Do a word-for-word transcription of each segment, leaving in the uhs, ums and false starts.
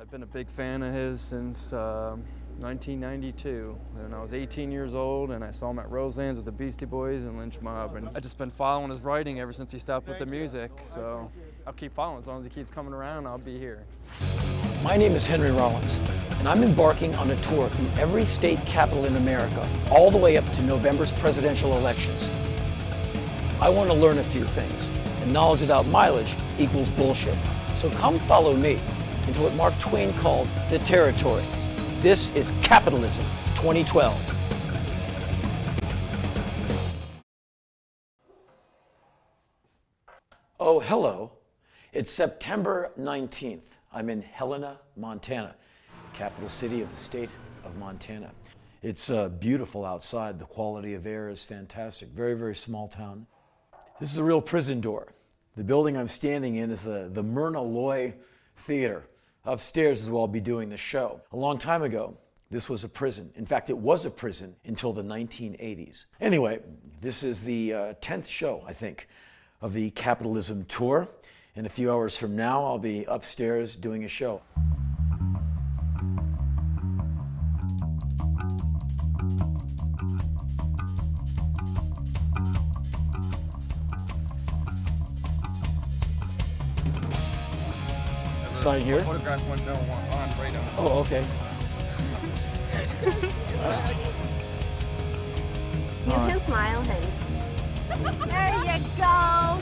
I've been a big fan of his since uh, nineteen ninety-two, and I was eighteen years old, and I saw him at Roseanne's with the Beastie Boys and Lynch Mob, and I've just been following his writing ever since he stopped with the music, so I'll keep following. As long as he keeps coming around, I'll be here. My name is Henry Rollins, and I'm embarking on a tour through every state capital in America, all the way up to November's presidential elections. I want to learn a few things, and knowledge without mileage equals bullshit. So come follow me into what Mark Twain called the territory. This is Capitalism twenty twelve. Oh, hello. It's September nineteenth. I'm in Helena, Montana, capital city of the state of Montana. It's uh, beautiful outside. The quality of air is fantastic. Very, very small town. This is a real prison door. The building I'm standing in is the, the Myrna Loy Theater. Upstairs is where I'll be doing the show. A long time ago, this was a prison. In fact, it was a prison until the nineteen eighties. Anyway, this is the uh, tenth show, I think, of the Capitalism Tour. And a few hours from now, I'll be upstairs doing a show. Sign here. Photograph window on right now. Oh, okay. You can smile, honey. There you go.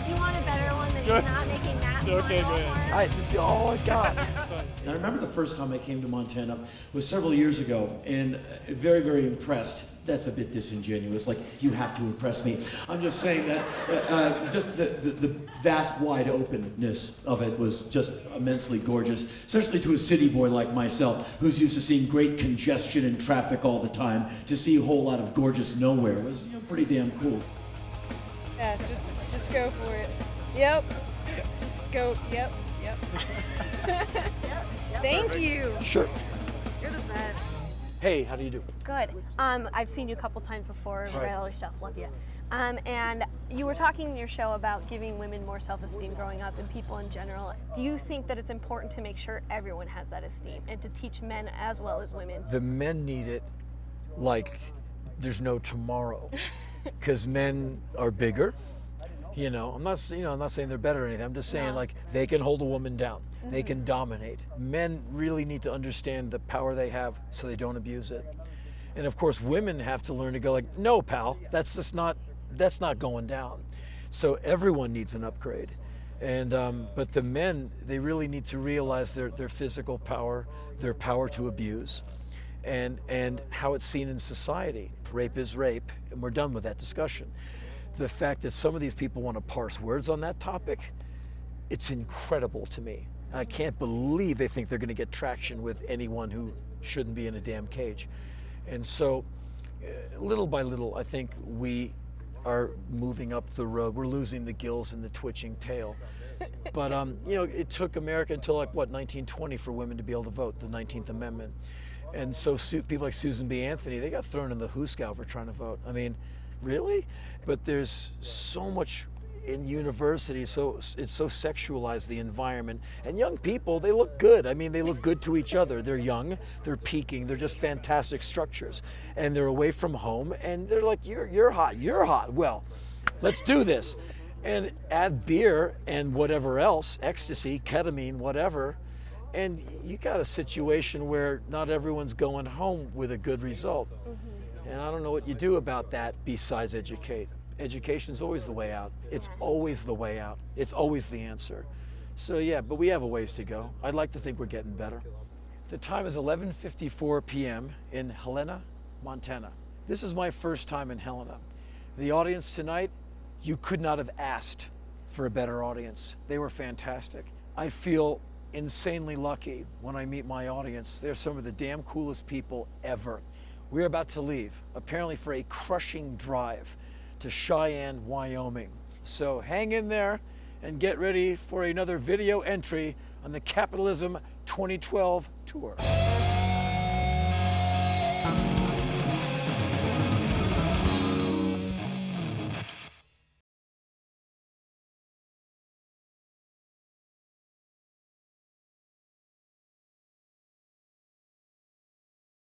Do you want a better one than you're not making that? Okay, smile? Go ahead. I, this is all I've got. I remember the first time I came to Montana was several years ago, and very, very impressed. That's a bit disingenuous. Like, you have to impress me. I'm just saying that uh, uh, just the, the, the vast wide openness of it was just immensely gorgeous, especially to a city boy like myself, who's used to seeing great congestion and traffic all the time. To see a whole lot of gorgeous nowhere was, you know, pretty damn cool. Yeah, just, just go for it. Yep. Just go, yep, yep. Yep, yep. Thank Perfect. You. Sure. You're the best. Hey, how do you do? Good. Um, I've seen you a couple times before. Right. Really stuff. Love you. Um, and you were talking in your show about giving women more self-esteem growing up and people in general. Do you think that it's important to make sure everyone has that esteem and to teach men as well as women? The men need it like there's no tomorrow, because men are bigger. You know, I'm not, you know, I'm not saying they're better or anything. I'm just saying, no. Like, they can hold a woman down. Mm-hmm. They can dominate. Men really need to understand the power they have so they don't abuse it. And of course, women have to learn to go like, no, pal, that's just not, that's not going down. So everyone needs an upgrade. And, um, but the men, they really need to realize their, their physical power, their power to abuse, and, and how it's seen in society. Rape is rape, and we're done with that discussion. The fact that some of these people want to parse words on that topic, it's incredible to me. I can't believe they think they're going to get traction with anyone who shouldn't be in a damn cage. And so, little by little, I think we are moving up the road. We're losing the gills and the twitching tail. But, um, you know, it took America until, like, what, nineteen twenty for women to be able to vote, the nineteenth Amendment. And so people like Susan B. Anthony, they got thrown in the hoosgow for trying to vote. I mean, really? But there's so much in university, so it's so sexualized, the environment. And young people, they look good. I mean, they look good to each other. They're young, they're peaking, they're just fantastic structures. And they're away from home, and they're like, you're, you're hot, you're hot. Well, let's do this. And add beer and whatever else, ecstasy, ketamine, whatever. And you got a situation where not everyone's going home with a good result. Mm-hmm. And I don't know what you do about that besides educate. Education's always the way out. It's always the way out. It's always the answer. So yeah, but we have a ways to go. I'd like to think we're getting better. The time is eleven fifty-four p m in Helena, Montana. This is my first time in Helena. The audience tonight, you could not have asked for a better audience. They were fantastic. I feel insanely lucky when I meet my audience. They're some of the damn coolest people ever. We're about to leave, apparently for a crushing drive to Cheyenne, Wyoming. So hang in there and get ready for another video entry on the Capitalism twenty twelve tour.